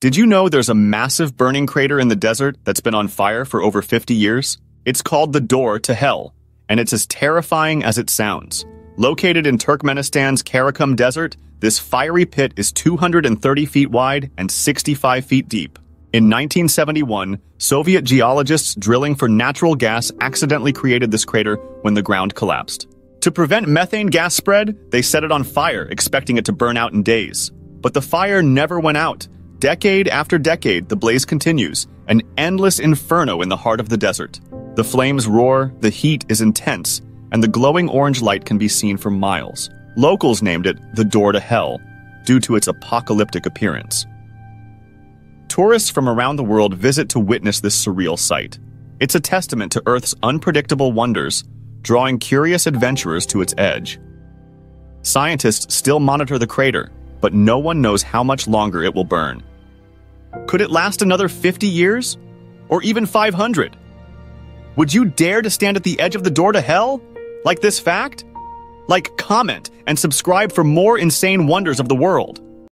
Did you know there's a massive burning crater in the desert that's been on fire for over 50 years? It's called the Door to Hell, and it's as terrifying as it sounds. Located in Turkmenistan's Karakum Desert, this fiery pit is 230 feet wide and 65 feet deep. In 1971, Soviet geologists drilling for natural gas accidentally created this crater when the ground collapsed. To prevent methane gas spread, they set it on fire, expecting it to burn out in days. But the fire never went out. Decade after decade, the blaze continues, an endless inferno in the heart of the desert. The flames roar, the heat is intense, and the glowing orange light can be seen for miles. Locals named it the Door to Hell, due to its apocalyptic appearance. Tourists from around the world visit to witness this surreal sight. It's a testament to Earth's unpredictable wonders, drawing curious adventurers to its edge. Scientists still monitor the crater, but no one knows how much longer it will burn. Could it last another 50 years? Or even 500? Would you dare to stand at the edge of the Door to Hell? Like this fact? Like, comment, and subscribe for more insane wonders of the world.